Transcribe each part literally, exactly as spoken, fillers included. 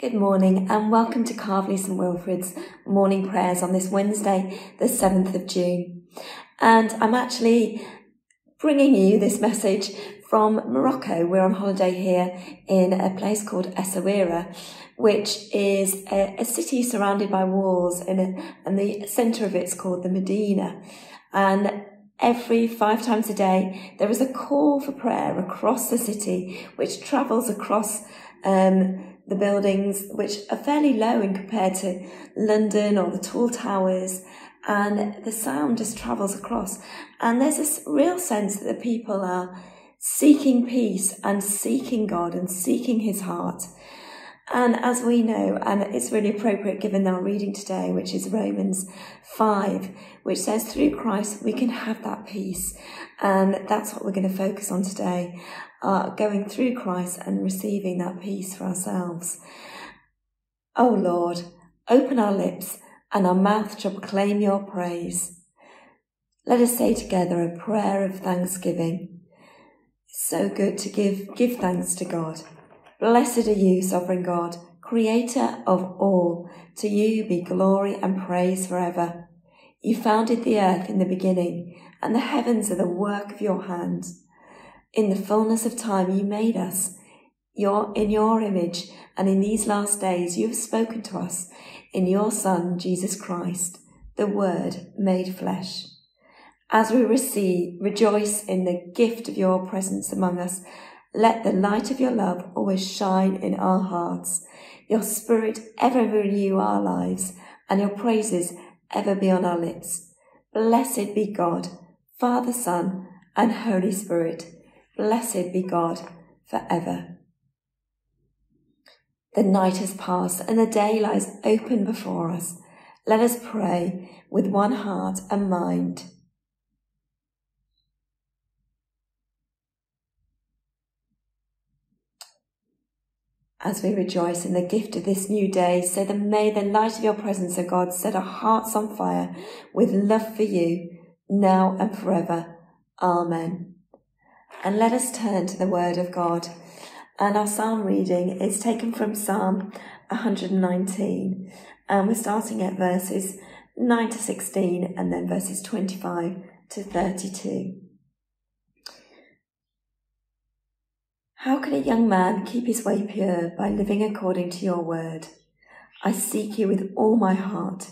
Good morning and welcome to Calverley Saint Wilfrid's morning prayers on this Wednesday, the seventh of June. And I'm actually bringing you this message from Morocco. We're on holiday here in a place called Essawira, which is a, a city surrounded by walls, and, a, and the centre of it's called the Medina. And every five times a day, there is a call for prayer across the city, which travels across um the buildings, which are fairly low in compared to London or the tall towers, and the sound just travels across. And there's this real sense that the people are seeking peace and seeking God and seeking his heart. And as we know, and it's really appropriate given our reading today, which is Romans five, which says through Christ we can have that peace. And that's what we're going to focus on today, uh, going through Christ and receiving that peace for ourselves. O Lord, open our lips and our mouth shall proclaim your praise. Let us say together a prayer of thanksgiving. So good to give, give thanks to God. Blessed are you, Sovereign God, Creator of all. To you be glory and praise forever. You founded the earth in the beginning, and the heavens are the work of your hands. In the fullness of time you made us. Your, in your image, and in these last days you have spoken to us in your Son, Jesus Christ, the Word made flesh. As we receive, rejoice in the gift of your presence among us, let the light of your love always shine in our hearts, your Spirit ever renew our lives, and your praises ever be on our lips. Blessed be God, Father, Son, and Holy Spirit. Blessed be God forever. The night has passed, and the day lies open before us. Let us pray with one heart and mind. As we rejoice in the gift of this new day, so that may the light of your presence, O God, set our hearts on fire with love for you, now and forever. Amen. And let us turn to the word of God. And our psalm reading is taken from Psalm one nineteen. And we're starting at verses nine to sixteen and then verses twenty-five to thirty-two. How can a young man keep his way pure? By living according to your word. I seek you with all my heart.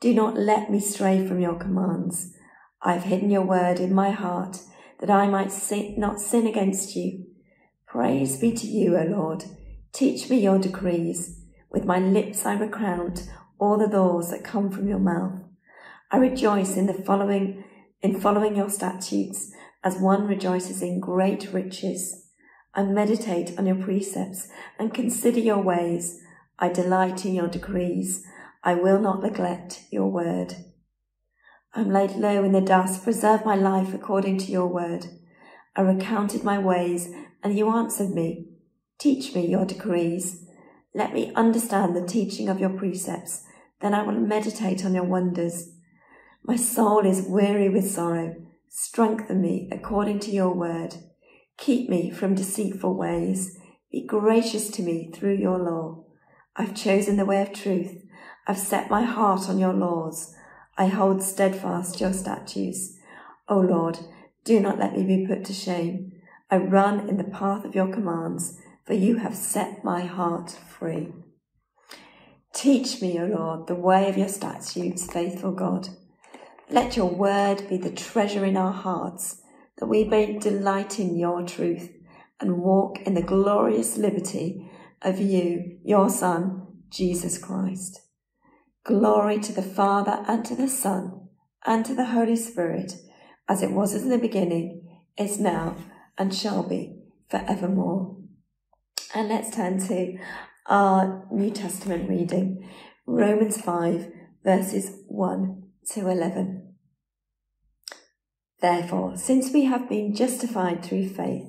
Do not let me stray from your commands. I have hidden your word in my heart, that I might sin, not sin against you. Praise be to you, O Lord. Teach me your decrees. With my lips I recount all the laws that come from your mouth. I rejoice in the following, in following your statutes, as one rejoices in great riches. I meditate on your precepts and consider your ways. I delight in your decrees. I will not neglect your word. I am laid low in the dust. Preserve my life according to your word. I recounted my ways, and you answered me. Teach me your decrees. Let me understand the teaching of your precepts. Then I will meditate on your wonders. My soul is weary with sorrow. Strengthen me according to your word. Keep me from deceitful ways. Be gracious to me through your law. I've chosen the way of truth. I've set my heart on your laws. I hold steadfast your statutes. O Lord, do not let me be put to shame. I run in the path of your commands, for you have set my heart free. Teach me, O Lord, the way of your statutes, faithful God. Let your word be the treasure in our hearts, that we may delight in your truth and walk in the glorious liberty of you, your Son, Jesus Christ. Glory to the Father and to the Son and to the Holy Spirit, as it was in the beginning, is now, and shall be forevermore. And let's turn to our New Testament reading, Romans five, verses one to eleven. Therefore, since we have been justified through faith,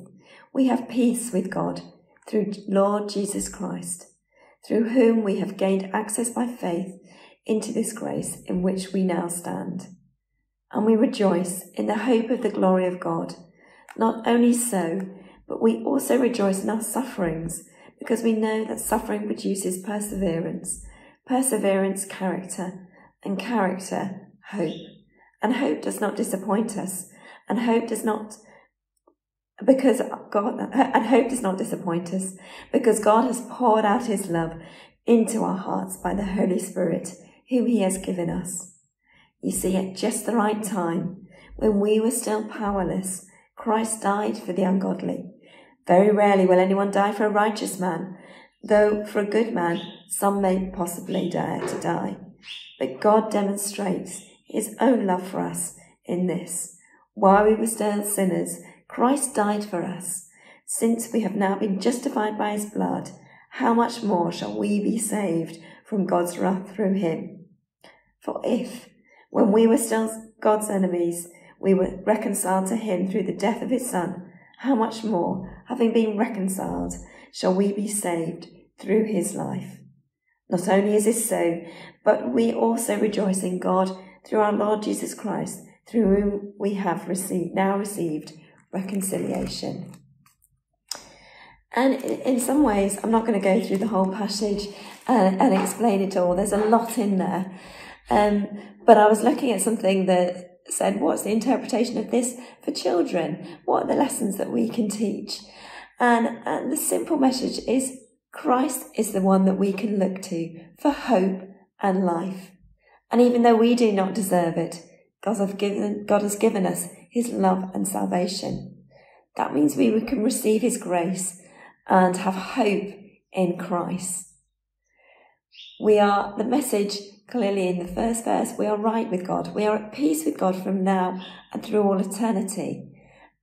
we have peace with God through Lord Jesus Christ, through whom we have gained access by faith into this grace in which we now stand. And we rejoice in the hope of the glory of God. Not only so, but we also rejoice in our sufferings, because we know that suffering produces perseverance, perseverance character, and character hope. And hope does not disappoint us, and hope does not because God and hope does not disappoint us, because God has poured out his love into our hearts by the Holy Spirit, whom he has given us. You see, at just the right time, when we were still powerless, Christ died for the ungodly. Very rarely will anyone die for a righteous man, though for a good man some may possibly dare to die. But God demonstrates his own love for us in this. While we were still sinners, Christ died for us. Since we have now been justified by his blood, how much more shall we be saved from God's wrath through him? For if, when we were still God's enemies, we were reconciled to him through the death of his Son, how much more, having been reconciled, shall we be saved through his life? Not only is this so, but we also rejoice in God through our Lord Jesus Christ, through whom we have received, now received reconciliation. And in some ways, I'm not going to go through the whole passage and, and explain it all. There's a lot in there. Um, but I was looking at something that said, what's the interpretation of this for children? What are the lessons that we can teach? And, and the simple message is Christ is the one that we can look to for hope and life. And even though we do not deserve it, God has given, God has given us his love and salvation. That means we can receive his grace and have hope in Christ. We are, the message clearly in the first verse, we are right with God. We are at peace with God from now and through all eternity.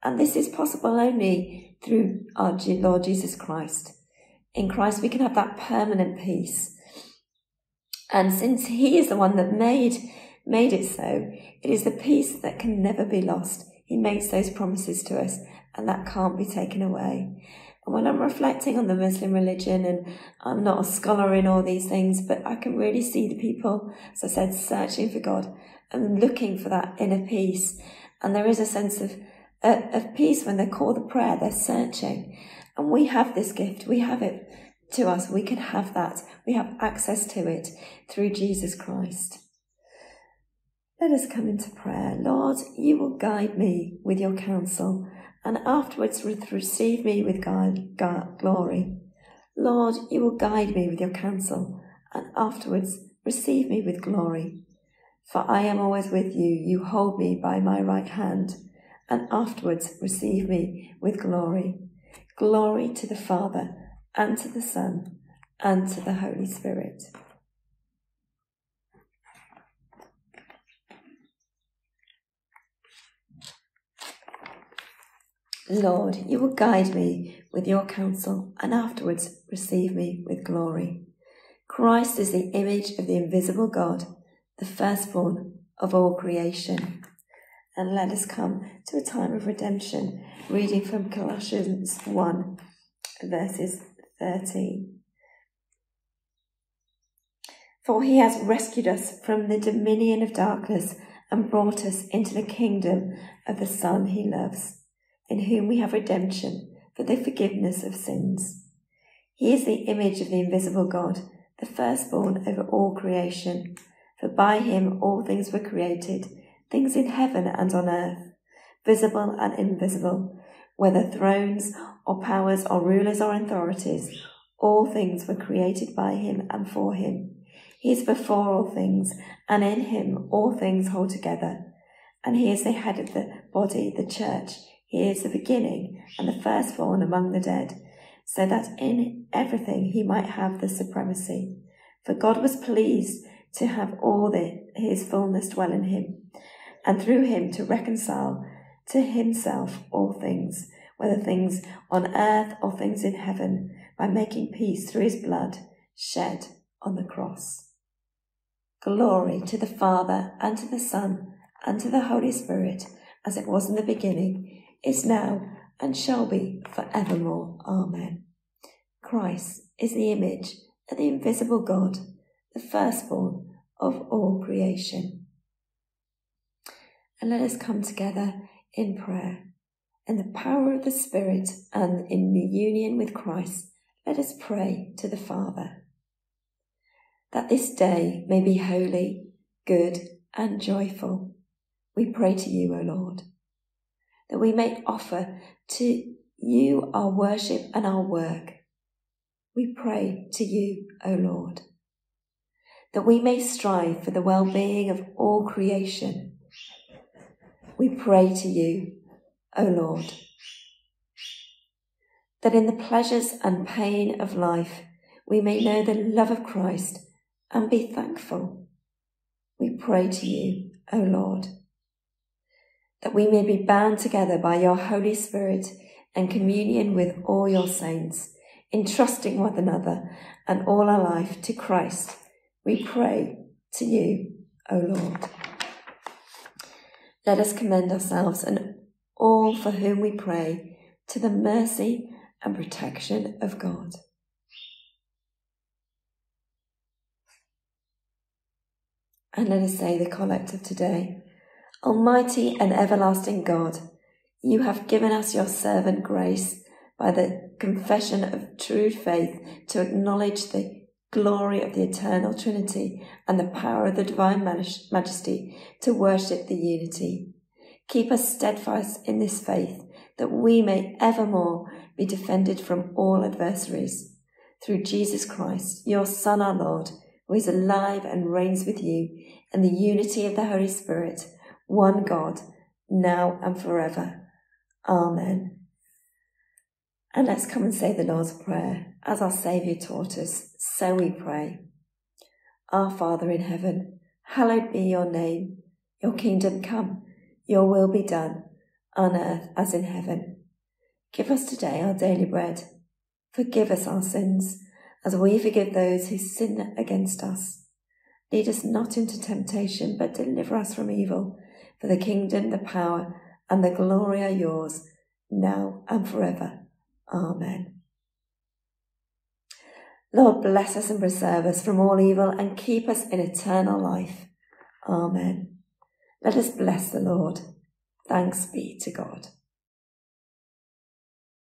And this is possible only through our Lord Jesus Christ. In Christ we can have that permanent peace. And since he is the one that made, made it so, it is the peace that can never be lost. He makes those promises to us and that can't be taken away. And when I'm reflecting on the Muslim religion, and I'm not a scholar in all these things, but I can really see the people, as I said, searching for God and looking for that inner peace. And there is a sense of, uh, of peace when they call the prayer, they're searching. And we have this gift, we have it to us, we can have that, we have access to it through Jesus Christ. Let us come into prayer. Lord, you will guide me with your counsel, and afterwards receive me with God, God, glory. Lord, you will guide me with your counsel, and afterwards receive me with glory. For I am always with you, you hold me by my right hand, and afterwards receive me with glory. Glory to the Father, and to the Son, and to the Holy Spirit. Lord, you will guide me with your counsel and afterwards receive me with glory. Christ is the image of the invisible God, the firstborn of all creation. And let us come to a time of redemption, reading from Colossians one, verses thirteen. For he has rescued us from the dominion of darkness and brought us into the kingdom of the Son he loves, in whom we have redemption for the forgiveness of sins. He is the image of the invisible God, the firstborn over all creation. For by him all things were created, things in heaven and on earth, visible and invisible, whether thrones or powers or rulers or authorities, all things were created by him and for him. He is before all things, and in him all things hold together. And he is the head of the body, the church. He is the beginning and the firstborn among the dead, so that in everything he might have the supremacy. For God was pleased to have all the, his fullness dwell in him, and through him to reconcile to himself all things, whether things on earth or things in heaven, by making peace through his blood shed on the cross. Glory to the Father, and to the Son, and to the Holy Spirit, as it was in the beginning, is now, and shall be for evermore. Amen. Christ is the image of the invisible God, the firstborn of all creation. And let us come together in prayer. In the power of the Spirit and in the union with Christ, let us pray to the Father, that this day may be holy, good, and joyful. We pray to you, O Lord, that we may offer to you our worship and our work. We pray to you, O Lord, that we may strive for the well-being of all creation. We pray to you, O Lord, that in the pleasures and pain of life we may know the love of Christ and be thankful. We pray to you, O Lord, that we may be bound together by your Holy Spirit and communion with all your saints, entrusting one another and all our life to Christ. We pray to you, O Lord. Let us commend ourselves and all for whom we pray to the mercy and protection of God. And let us say the collect of today. Almighty and everlasting God, you have given us your servant grace by the confession of true faith to acknowledge the glory of the eternal Trinity and the power of the divine majesty to worship the unity. Keep us steadfast in this faith, that we may evermore be defended from all adversaries. Through Jesus Christ, your Son, our Lord, who is alive and reigns with you, in the unity of the Holy Spirit, one God, now and forever. Amen. And let's come and say the Lord's Prayer. As our Saviour taught us, so we pray. Our Father in heaven, hallowed be your name. Your kingdom come, your will be done, on earth as in heaven. Give us today our daily bread. Forgive us our sins, as we forgive those who sin against us. Lead us not into temptation, but deliver us from evil. For the kingdom, the power, and the glory are yours, now and forever. Amen. Lord, bless us and preserve us from all evil and keep us in eternal life. Amen. Let us bless the Lord. Thanks be to God.